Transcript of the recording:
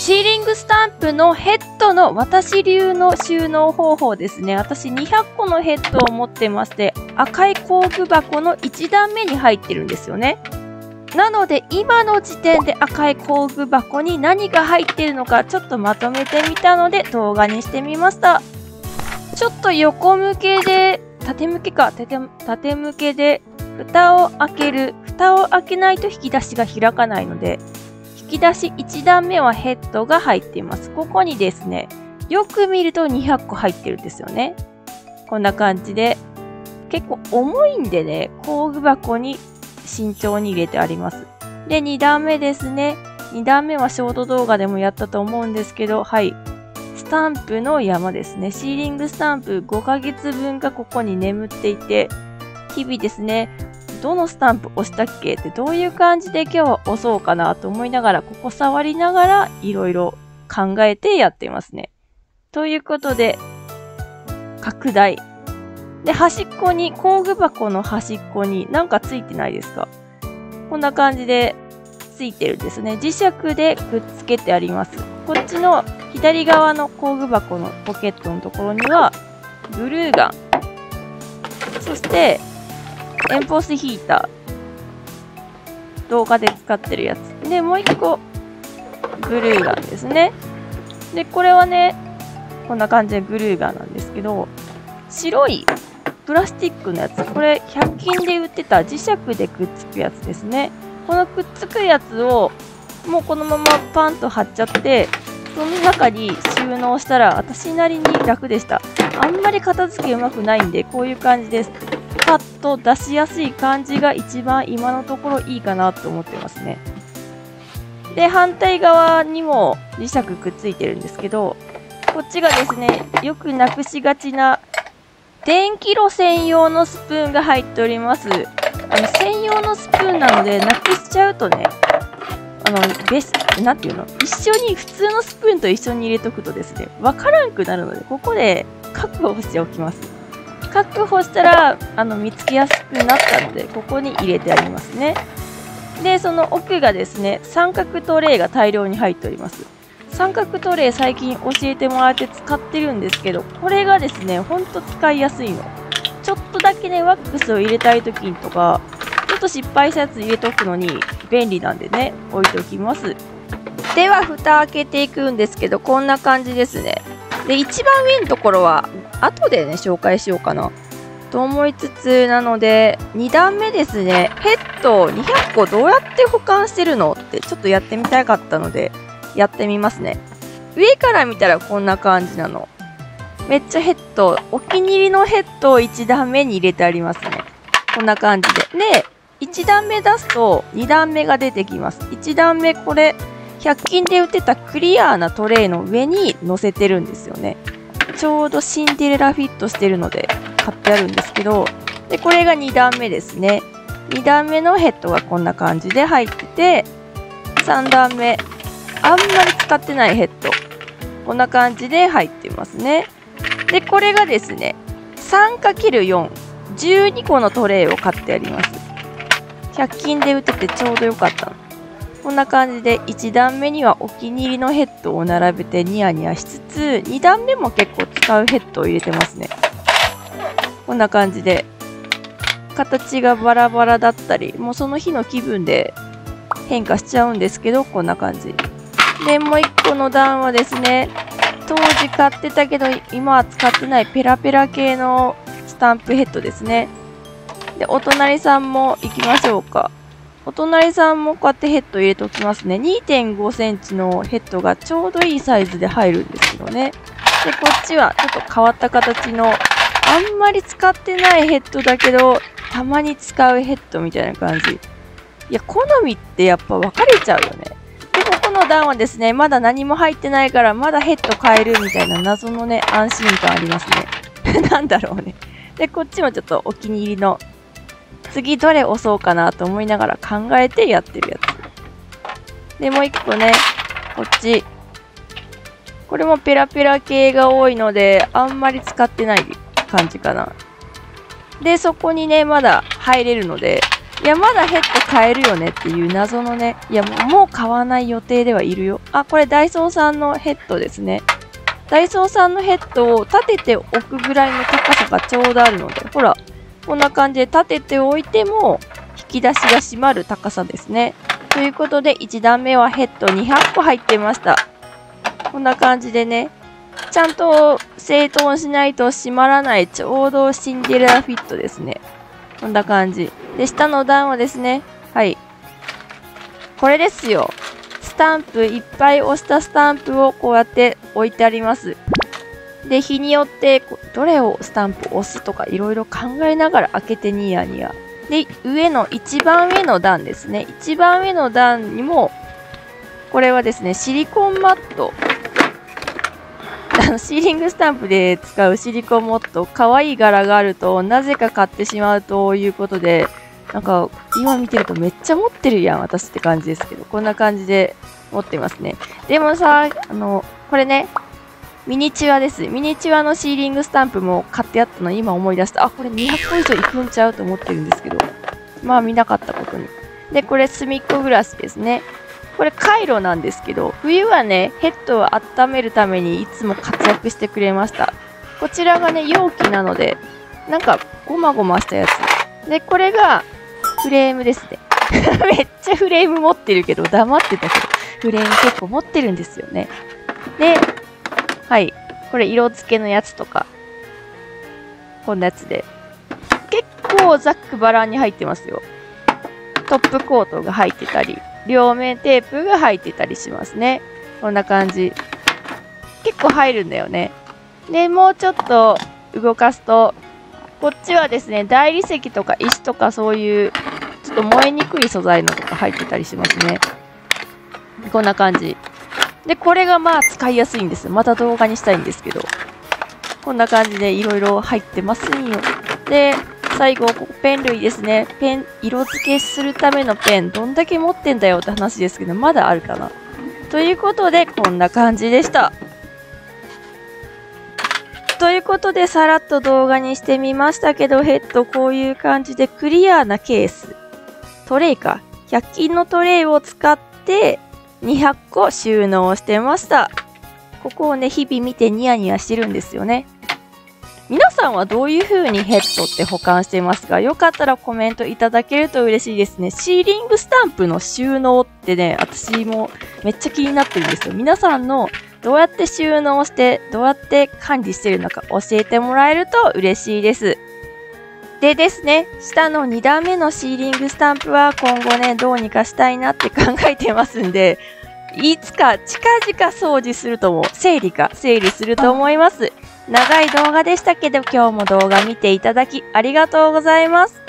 シーリングスタンプのヘッドの私流の収納方法ですね。私200個のヘッドを持ってまして、赤い工具箱の1段目に入ってるんですよね。なので今の時点で赤い工具箱に何が入ってるのかちょっとまとめてみたので動画にしてみました。ちょっと横向けで縦向けで蓋を開ける。蓋を開けないと引き出しが開かないので、引き出し1段目はヘッドが入っています。ここにですね、よく見ると200個入ってるんですよね。こんな感じで結構重いんでね、工具箱に慎重に入れてあります。で2段目ですね。2段目はショート動画でもやったと思うんですけど、はい、スタンプの山ですね。シーリングスタンプ5ヶ月分がここに眠っていて、日々ですね、どのスタンプ押したっけって、どういう感じで今日は押そうかなと思いながら、ここ触りながらいろいろ考えてやってますね。ということで、拡大。で、端っこに、工具箱の端っこになんかついてないですか？こんな感じでついてるんですね。磁石でくっつけてあります。こっちの左側の工具箱のポケットのところには、グルーガン。そして、エンボスヒーター。動画で使ってるやつ。で、もう一個、グルーガンですね。で、これはね、こんな感じでグルーガンなんですけど、白いプラスチックのやつ。これ、100均で売ってた磁石でくっつくやつですね。このくっつくやつを、もうこのままパンと貼っちゃって、その中に収納したら、私なりに楽でした。あんまり片付けうまくないんで、こういう感じです。パッと出しやすい感じが一番今のところいいかなと思ってますね。で、反対側にも磁石くっついてるんですけど、こっちがですね、よくなくしがちな電気炉専用のスプーンが入っております。専用のスプーンなので、なくしちゃうとね、なんていうの、一緒に普通のスプーンと一緒に入れとくとですね、わからんくなるので、ここで確保しておきます。確保したら見つけやすくなったので、ここに入れてありますね。で、その奥がですね、三角トレイが大量に入っております。三角トレイ最近教えてもらって使ってるんですけど、これがですね、ほんと使いやすいの。ちょっとだけね、ワックスを入れたい時とか、ちょっと失敗したやつ入れとくのに便利なんでね、置いておきます。では蓋開けていくんですけど、こんな感じですね。で、一番上のところは後でね、紹介しようかなと思いつつ、なので2段目ですね。ヘッド200個どうやって保管してるのってちょっとやってみたかったので、やってみますね。上から見たらこんな感じなの。めっちゃヘッド、お気に入りのヘッドを1段目に入れてありますね。こんな感じで。で、1段目出すと2段目が出てきます。1段目これ、100均で売ってたクリアーなトレイの上に乗せてるんですよね。ちょうどシンデレラフィットしてるので買ってあるんですけど、で、これが2段目ですね。2段目のヘッドがこんな感じで入ってて、3段目、あんまり使ってないヘッド。こんな感じで入ってますね。で、これがですね、3×4、12個のトレイを買ってあります。100均で売っててちょうどよかったの。こんな感じで1段目にはお気に入りのヘッドを並べてニヤニヤしつつ、2段目も結構使うヘッドを入れてますね。こんな感じで形がバラバラだったり、もうその日の気分で変化しちゃうんですけど、こんな感じで、もう一個の段はですね、当時買ってたけど今は使ってないペラペラ系のスタンプヘッドですね。で、お隣さんも行きましょうか。お隣さんもこうやってヘッド入れておきますね。2.5 センチのヘッドがちょうどいいサイズで入るんですけどね。で、こっちはちょっと変わった形の、あんまり使ってないヘッドだけど、たまに使うヘッドみたいな感じ。いや、好みってやっぱ分かれちゃうよね。で、ここの段はですね、まだ何も入ってないから、まだヘッド変えるみたいな謎のね、安心感ありますね。なんだろうね。で、こっちもちょっとお気に入りの、次どれ押そうかなと思いながら考えてやってるやつ。で、もう一個ね、こっち。これもペラペラ系が多いので、あんまり使ってない感じかな。で、そこにね、まだ入れるので、いや、まだヘッド買えるよねっていう謎のね。いや、もう買わない予定ではいるよ。あ、これダイソーさんのヘッドですね。ダイソーさんのヘッドを立てておくぐらいの高さがちょうどあるので、ほら、こんな感じで立てておいても、引き出しが閉まる高さですね。ということで、1段目はヘッド200個入ってました。こんな感じでね、ちゃんと整頓しないと閉まらない、ちょうどシンデレラフィットですね。こんな感じ。で、下の段はですね、はい。これですよ。スタンプ、いっぱい押したスタンプをこうやって置いてあります。で、日によって、どれをスタンプ押すとかいろいろ考えながら開けてニヤニヤ。で、上の、一番上の段ですね。一番上の段にも、これはですね、シリコンマット。シーリングスタンプで使うシリコンマット、可愛い柄があると、なぜか買ってしまうということで、なんか、今見てるとめっちゃ持ってるやん、私って感じですけど、こんな感じで持ってますね。でもさ、これね、ミニチュアです。ミニチュアのシーリングスタンプも買ってあったの、今思い出した。あ、これ200個以上いくんちゃうと思ってるんですけど、まあ見なかったことに。で、これ隅っこグラスですね。これカイロなんですけど、冬はね、ヘッドを温めるためにいつも活躍してくれました。こちらがね、容器なので、なんか、ごまごましたやつ。で、これが、フレームですね。めっちゃフレーム持ってるけど、黙ってたけど、フレーム結構持ってるんですよね。で、はい。これ、色付けのやつとか、こんなやつで。結構、ざっくばらんに入ってますよ。トップコートが入ってたり。両面テープが入ってたりしますね。こんな感じ。結構入るんだよね。で、もうちょっと動かすと、こっちはですね、大理石とか石とかそういう、ちょっと燃えにくい素材のとか入ってたりしますね。こんな感じ。で、これがまあ使いやすいんです。また動画にしたいんですけど。こんな感じでいろいろ入ってますよ。で、最後、ここペン類ですね。ペン、色付けするためのペン、どんだけ持ってんだよって話ですけど、まだあるかな。ということで、こんな感じでした。ということで、さらっと動画にしてみましたけど、ヘッドこういう感じでクリアなケース、トレイか。100均のトレイを使って200個収納してました。ここをね、日々見てニヤニヤしてるんですよね。皆さんはどういう風にヘッドって保管してますか？よかったらコメントいただけると嬉しいですね。シーリングスタンプの収納ってね、私もめっちゃ気になってるんですよ。皆さんのどうやって収納して、どうやって管理してるのか教えてもらえると嬉しいです。でですね、下の2段目のシーリングスタンプは今後ね、どうにかしたいなって考えてますんで、いつか近々掃除すると思う。整理すると思います。長い動画でしたけど、今日も動画見ていただきありがとうございます。